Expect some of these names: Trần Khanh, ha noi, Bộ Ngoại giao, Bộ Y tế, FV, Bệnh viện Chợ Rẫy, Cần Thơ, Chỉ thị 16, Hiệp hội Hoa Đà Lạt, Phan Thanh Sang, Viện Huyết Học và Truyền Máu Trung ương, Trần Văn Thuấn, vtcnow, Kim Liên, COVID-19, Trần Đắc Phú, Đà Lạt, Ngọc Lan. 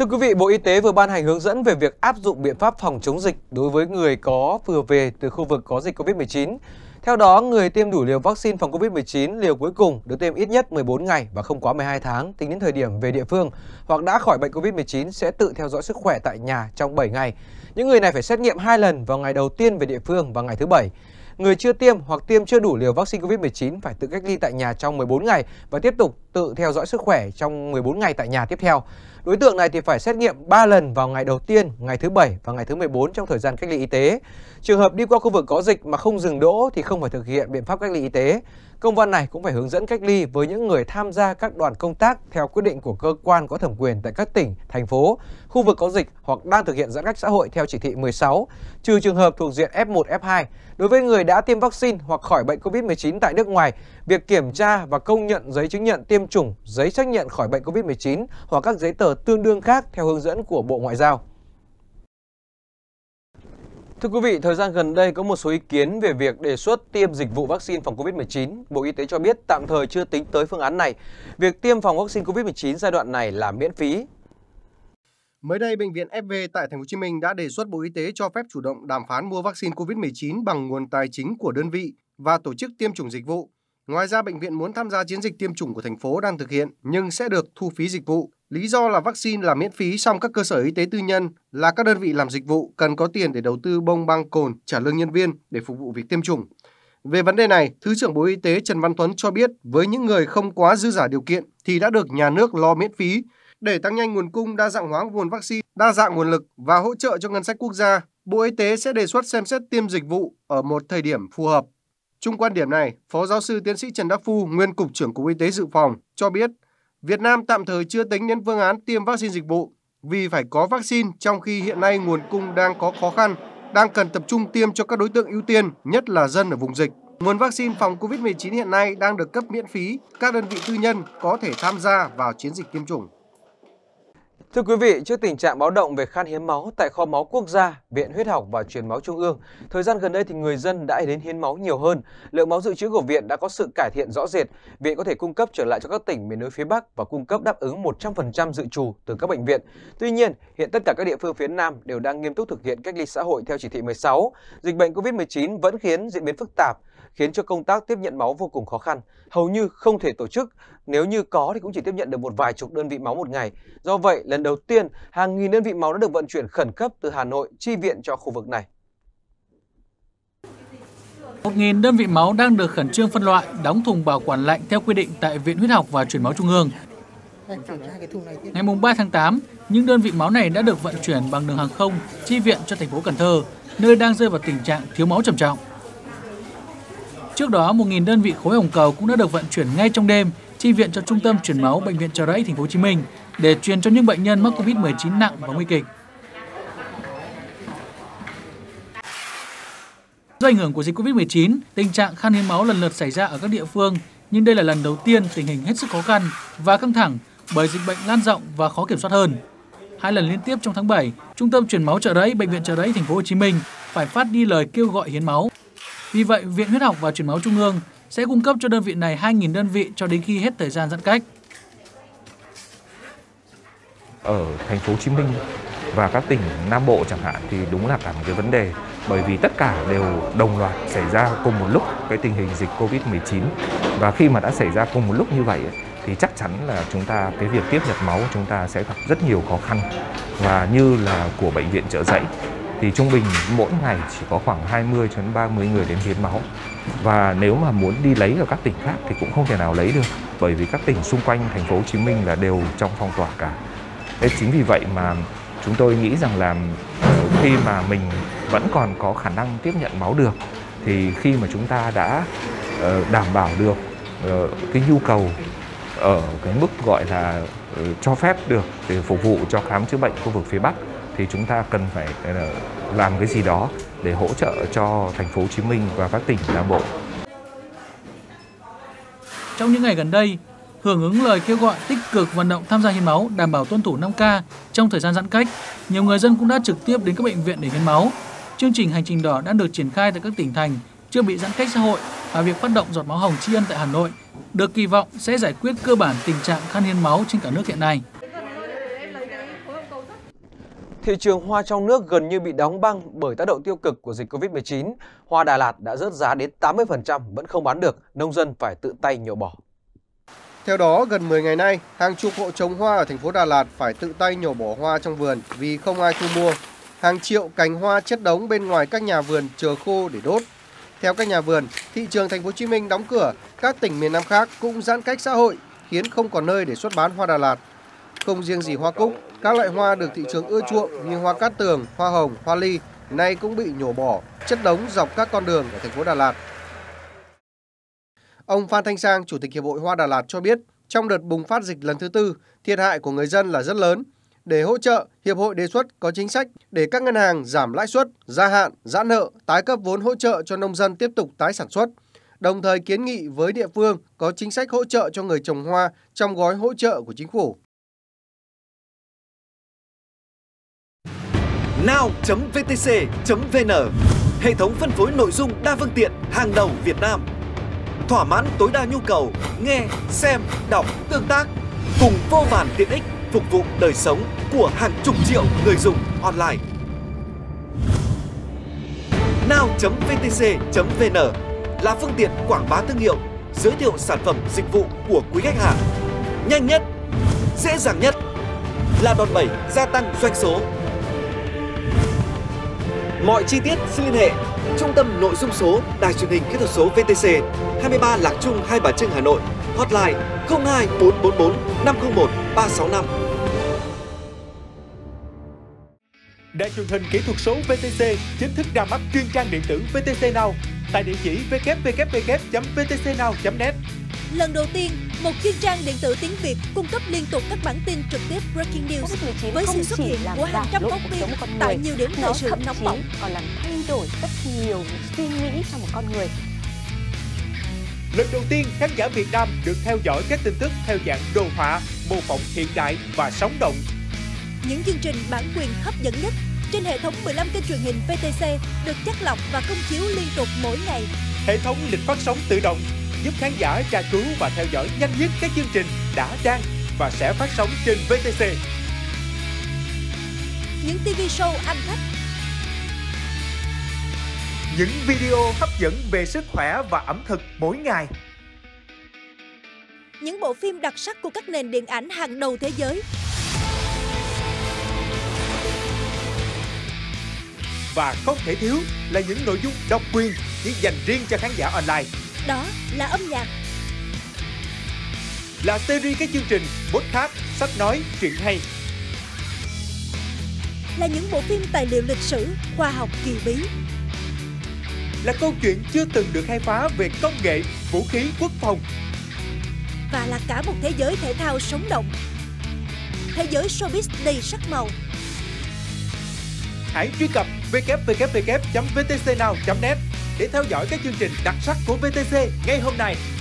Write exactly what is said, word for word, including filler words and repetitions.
Thưa quý vị, Bộ Y tế vừa ban hành hướng dẫn về việc áp dụng biện pháp phòng chống dịch đối với người có vừa về từ khu vực có dịch Covid mười chín. Theo đó, người tiêm đủ liều vaccine phòng Covid mười chín liều cuối cùng được tiêm ít nhất mười bốn ngày và không quá mười hai tháng tính đến thời điểm về địa phương hoặc đã khỏi bệnh Covid mười chín sẽ tự theo dõi sức khỏe tại nhà trong bảy ngày. Những người này phải xét nghiệm hai lần vào ngày đầu tiên về địa phương và ngày thứ bảy. Người chưa tiêm hoặc tiêm chưa đủ liều vaccine Covid mười chín phải tự cách ly tại nhà trong mười bốn ngày và tiếp tục tự theo dõi sức khỏe trong mười bốn ngày tại nhà tiếp theo. Đối tượng này thì phải xét nghiệm ba lần vào ngày đầu tiên, ngày thứ bảy và ngày thứ mười bốn trong thời gian cách ly y tế. Trường hợp đi qua khu vực có dịch mà không dừng đỗ thì không phải thực hiện biện pháp cách ly y tế. Công văn này cũng phải hướng dẫn cách ly với những người tham gia các đoàn công tác theo quyết định của cơ quan có thẩm quyền tại các tỉnh, thành phố, khu vực có dịch hoặc đang thực hiện giãn cách xã hội theo chỉ thị mười sáu, trừ trường hợp thuộc diện F một, F hai. Đối với người đã tiêm vaccine hoặc khỏi bệnh Covid mười chín tại nước ngoài, việc kiểm tra và công nhận giấy chứng nhận tiêm chủng, giấy xác nhận khỏi bệnh Covid mười chín hoặc các giấy tờ tương đương khác theo hướng dẫn của Bộ Ngoại giao. Thưa quý vị, thời gian gần đây có một số ý kiến về việc đề xuất tiêm dịch vụ vaccine phòng Covid mười chín. Bộ Y tế cho biết tạm thời chưa tính tới phương án này. Việc tiêm phòng vaccine Covid mười chín giai đoạn này là miễn phí. Mới đây, Bệnh viện ép vê tại thành phố Hồ Chí Minh đã đề xuất Bộ Y tế cho phép chủ động đàm phán mua vaccine Covid mười chín bằng nguồn tài chính của đơn vị và tổ chức tiêm chủng dịch vụ. Ngoài ra, bệnh viện muốn tham gia chiến dịch tiêm chủng của thành phố đang thực hiện nhưng sẽ được thu phí dịch vụ. Lý do là vaccine là miễn phí, song các cơ sở y tế tư nhân là các đơn vị làm dịch vụ cần có tiền để đầu tư bông băng cồn, trả lương nhân viên để phục vụ việc tiêm chủng. Về vấn đề này, Thứ trưởng Bộ Y tế Trần Văn Thuấn cho biết với những người không quá dư giả điều kiện thì đã được nhà nước lo miễn phí. Để tăng nhanh nguồn cung, đa dạng hóa nguồn vaccine, đa dạng nguồn lực và hỗ trợ cho ngân sách quốc gia, Bộ Y tế sẽ đề xuất xem xét tiêm dịch vụ ở một thời điểm phù hợp. Chung quan điểm này, Phó Giáo sư Tiến sĩ Trần Đắc Phú, Nguyên Cục trưởng Cục Y tế Dự phòng cho biết Việt Nam tạm thời chưa tính đến phương án tiêm vaccine dịch vụ vì phải có vaccine trong khi hiện nay nguồn cung đang có khó khăn, đang cần tập trung tiêm cho các đối tượng ưu tiên, nhất là dân ở vùng dịch. Nguồn vaccine phòng Covid mười chín hiện nay đang được cấp miễn phí, các đơn vị tư nhân có thể tham gia vào chiến dịch tiêm chủng. Thưa quý vị, trước tình trạng báo động về khan hiếm máu tại kho máu quốc gia, Viện Huyết Học và Truyền Máu Trung ương, thời gian gần đây thì người dân đã đến hiến máu nhiều hơn. Lượng máu dự trữ của viện đã có sự cải thiện rõ rệt. Viện có thể cung cấp trở lại cho các tỉnh miền núi phía Bắc và cung cấp đáp ứng một trăm phần trăm dự trù từ các bệnh viện. Tuy nhiên, hiện tất cả các địa phương phía Nam đều đang nghiêm túc thực hiện cách ly xã hội theo chỉ thị mười sáu. Dịch bệnh Covid mười chín vẫn khiến diễn biến phức tạp, khiến cho công tác tiếp nhận máu vô cùng khó khăn, hầu như không thể tổ chức, nếu như có thì cũng chỉ tiếp nhận được một vài chục đơn vị máu một ngày. Do vậy, lần đầu tiên, hàng nghìn đơn vị máu đã được vận chuyển khẩn cấp từ Hà Nội chi viện cho khu vực này. một nghìn đơn vị máu đang được khẩn trương phân loại, đóng thùng bảo quản lạnh theo quy định tại Viện Huyết Học và Truyền Máu Trung ương. Ngày ba tháng tám, những đơn vị máu này đã được vận chuyển bằng đường hàng không chi viện cho thành phố Cần Thơ, nơi đang rơi vào tình trạng thiếu máu trầm trọng. Trước đó, một nghìn đơn vị khối hồng cầu cũng đã được vận chuyển ngay trong đêm chi viện cho Trung tâm Truyền máu Bệnh viện Chợ Rẫy, thành phố Hồ Chí Minh để truyền cho những bệnh nhân mắc Covid mười chín nặng và nguy kịch. Do ảnh hưởng của dịch Covid mười chín, tình trạng khan hiếm máu lần lượt xảy ra ở các địa phương, nhưng đây là lần đầu tiên tình hình hết sức khó khăn và căng thẳng bởi dịch bệnh lan rộng và khó kiểm soát hơn. Hai lần liên tiếp trong tháng bảy, Trung tâm Truyền máu Chợ Rẫy, Bệnh viện Chợ Rẫy, thành phố Hồ Chí Minh phải phát đi lời kêu gọi hiến máu. Vì vậy, Viện Huyết Học và Truyền Máu Trung ương sẽ cung cấp cho đơn vị này hai nghìn đơn vị cho đến khi hết thời gian giãn cách. Ở thành phố Hồ Chí Minh và các tỉnh Nam Bộ chẳng hạn thì đúng là cả một cái vấn đề, bởi vì tất cả đều đồng loạt xảy ra cùng một lúc cái tình hình dịch Covid mười chín, và khi mà đã xảy ra cùng một lúc như vậy thì chắc chắn là chúng ta cái việc tiếp nhận máu chúng ta sẽ gặp rất nhiều khó khăn. Và như là của Bệnh viện Chợ Rẫy thì trung bình mỗi ngày chỉ có khoảng hai mươi đến ba mươi người đến hiến máu. Và nếu mà muốn đi lấy ở các tỉnh khác thì cũng không thể nào lấy được, bởi vì các tỉnh xung quanh thành phố Hồ Chí Minh là đều trong phong tỏa cả. Thế chính vì vậy mà chúng tôi nghĩ rằng là khi mà mình vẫn còn có khả năng tiếp nhận máu được thì khi mà chúng ta đã đảm bảo được cái nhu cầu ở cái mức gọi là cho phép được để phục vụ cho khám chữa bệnh khu vực phía Bắc thì chúng ta cần phải làm cái gì đó để hỗ trợ cho thành phố Hồ Chí Minh và các tỉnh Nam Bộ. Trong những ngày gần đây, hưởng ứng lời kêu gọi tích cực vận động tham gia hiến máu, đảm bảo tuân thủ năm K trong thời gian giãn cách, nhiều người dân cũng đã trực tiếp đến các bệnh viện để hiến máu. Chương trình Hành trình đỏ đã được triển khai tại các tỉnh thành chưa bị giãn cách xã hội và việc phát động giọt máu hồng tri ân tại Hà Nội được kỳ vọng sẽ giải quyết cơ bản tình trạng khan hiếm máu trên cả nước hiện nay. thị trường hoa trong nước gần như bị đóng băng bởi tác động tiêu cực của dịch Covid mười chín. Hoa Đà Lạt đã rớt giá đến tám mươi phần trăm vẫn không bán được, nông dân phải tự tay nhổ bỏ. Theo đó, gần mười ngày nay, hàng chục hộ trồng hoa ở thành phố Đà Lạt phải tự tay nhổ bỏ hoa trong vườn vì không ai thu mua. Hàng triệu cành hoa chất đống bên ngoài các nhà vườn chờ khô để đốt. Theo các nhà vườn, thị trường Thành phố Hồ Chí Minh đóng cửa, các tỉnh miền Nam khác cũng giãn cách xã hội, khiến không còn nơi để xuất bán hoa Đà Lạt. Không riêng gì hoa cúc, các loại hoa được thị trường ưa chuộng như hoa cát tường, hoa hồng, hoa ly nay cũng bị nhổ bỏ, chất đống dọc các con đường ở thành phố Đà Lạt. Ông Phan Thanh Sang, Chủ tịch Hiệp hội Hoa Đà Lạt cho biết, trong đợt bùng phát dịch lần thứ tư, thiệt hại của người dân là rất lớn. Để hỗ trợ, Hiệp hội đề xuất có chính sách để các ngân hàng giảm lãi suất, gia hạn, giãn nợ, tái cấp vốn hỗ trợ cho nông dân tiếp tục tái sản xuất. Đồng thời kiến nghị với địa phương có chính sách hỗ trợ cho người trồng hoa trong gói hỗ trợ của chính phủ. now chấm vê tê xê chấm vê en, hệ thống phân phối nội dung đa phương tiện hàng đầu Việt Nam. Thỏa mãn tối đa nhu cầu nghe, xem, đọc, tương tác cùng vô vàn tiện ích phục vụ đời sống của hàng chục triệu người dùng online. now chấm vê tê xê chấm vê en là phương tiện quảng bá thương hiệu, giới thiệu sản phẩm dịch vụ của quý khách hàng. Nhanh nhất, dễ dàng nhất, là đòn bẩy gia tăng doanh số. Mọi chi tiết xin liên hệ Trung tâm Nội dung số Đài Truyền hình Kỹ thuật số vê tê xê, hai mươi ba Lạc Trung, Hai Bà Trưng, Hà Nội. Hotline không hai bốn bốn bốn năm không một ba sáu năm. Đài Truyền hình Kỹ thuật số vê tê xê chính thức ra mắt chuyên trang điện tử vê tê xê Now tại địa chỉ w w w chấm vê tê xê now chấm net. Lần đầu tiên, một chuyên trang điện tử tiếng Việt cung cấp liên tục các bản tin trực tiếp breaking news với sự xuất hiện của hàng trăm phóng viên tại nhiều điểm thời sự nóng bỏng, còn làm thay đổi rất nhiều suy nghĩ trong một con người. Lần đầu tiên, khán giả Việt Nam được theo dõi các tin tức theo dạng đồ họa, mô phỏng hiện đại và sống động. Những chương trình bản quyền hấp dẫn nhất trên hệ thống mười lăm kênh truyền hình vê tê xê được chắt lọc và công chiếu liên tục mỗi ngày. Hệ thống lịch phát sóng tự động giúp khán giả tra cứu và theo dõi nhanh nhất các chương trình đã, đang và sẽ phát sóng trên vê tê xê. Những ti vi show ăn khách, những video hấp dẫn về sức khỏe và ẩm thực mỗi ngày, những bộ phim đặc sắc của các nền điện ảnh hàng đầu thế giới và không thể thiếu là những nội dung độc quyền chỉ dành riêng cho khán giả online. Đó là âm nhạc, là series các chương trình podcast, sách nói, chuyện hay, là những bộ phim tài liệu lịch sử, khoa học kỳ bí, là câu chuyện chưa từng được khai phá về công nghệ, vũ khí, quốc phòng, và là cả một thế giới thể thao sống động, thế giới showbiz đầy sắc màu. Hãy truy cập w w w chấm vê tê xê now chấm net để theo dõi các chương trình đặc sắc của vê tê xê ngay hôm nay.